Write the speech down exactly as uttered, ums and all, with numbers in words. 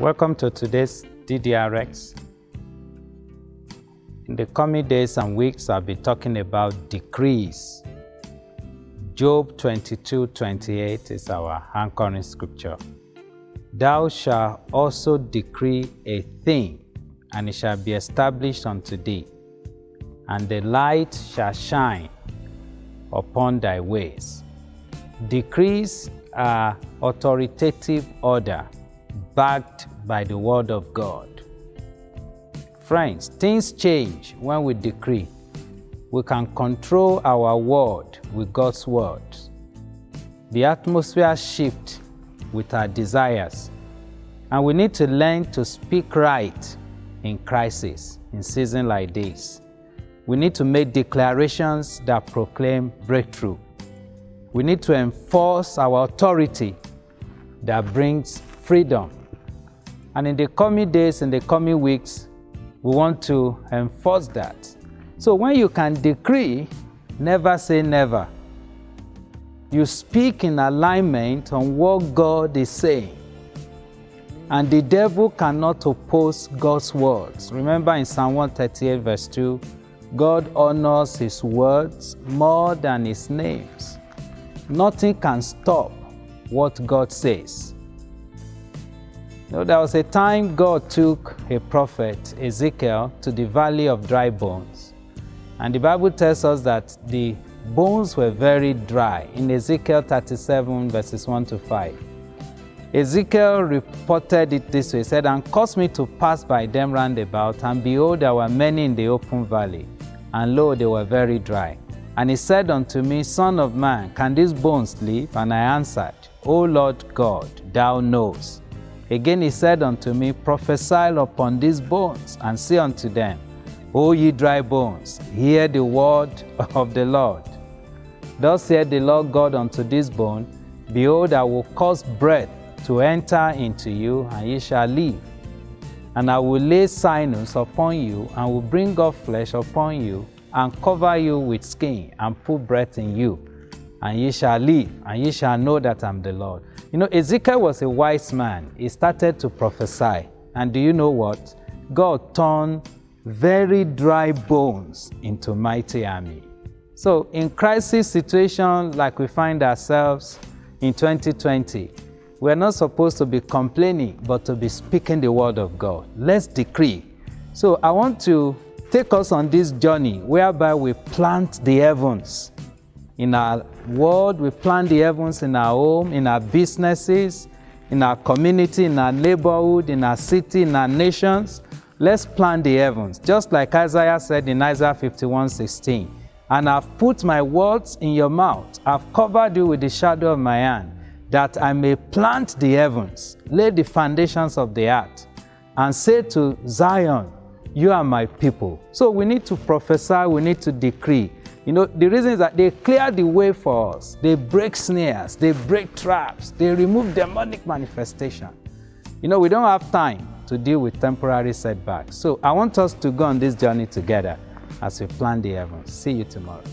Welcome to today's D D R X. In the coming days and weeks, I'll be talking about decrees. Job twenty-two twenty-eight is our anchoring scripture. Thou shalt also decree a thing, and it shall be established unto thee, and the light shall shine upon thy ways. Decrees are authoritative order, backed by the word of God. Friends, things change when we decree. We can control our word with God's word. The atmosphere shifts with our desires, and we need to learn to speak right in crisis, in seasons like this. We need to make declarations that proclaim breakthrough. We need to enforce our authority that brings freedom. And in the coming days, in the coming weeks, we want to enforce that. So when you can decree, never say never. You speak in alignment on what God is saying. And the devil cannot oppose God's words. Remember in Psalm one thirty-eight verse two, God honors his words more than his names. Nothing can stop what God says. Now, there was a time God took a prophet, Ezekiel, to the valley of dry bones. And the Bible tells us that the bones were very dry in Ezekiel thirty-seven verses one to five. Ezekiel reported it this way, said, "And caused me to pass by them round about, and behold, there were many in the open valley, and lo, they were very dry. And he said unto me, Son of man, can these bones live? And I answered, O Lord God, thou knowest. Again he said unto me, Prophesy upon these bones, and say unto them, O ye dry bones, hear the word of the Lord. Thus saith the Lord God unto this bone, Behold, I will cause breath to enter into you, and ye shall live. And I will lay sinews upon you, and will bring up flesh upon you, and cover you with skin, and put breath in you, and ye shall live, and ye shall know that I am the Lord." You know, Ezekiel was a wise man. He started to prophesy. And do you know what? God turned very dry bones into mighty army. So in crisis situation like we find ourselves in twenty twenty, we're not supposed to be complaining, but to be speaking the word of God. Let's decree. So I want to take us on this journey whereby we plant the heavens. In our world, we plant the heavens in our home, in our businesses, in our community, in our neighborhood, in our city, in our nations. Let's plant the heavens, just like Isaiah said in Isaiah fifty-one sixteen. "And I've put my words in your mouth. I've covered you with the shadow of my hand, that I may plant the heavens, lay the foundations of the earth, and say to Zion, You are my people." So we need to prophesy, we need to decree. You know, the reason is that they clear the way for us. They break snares, they break traps, they remove demonic manifestation. You know, we don't have time to deal with temporary setbacks. So I want us to go on this journey together as we plan the heavens. See you tomorrow.